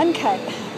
uncut.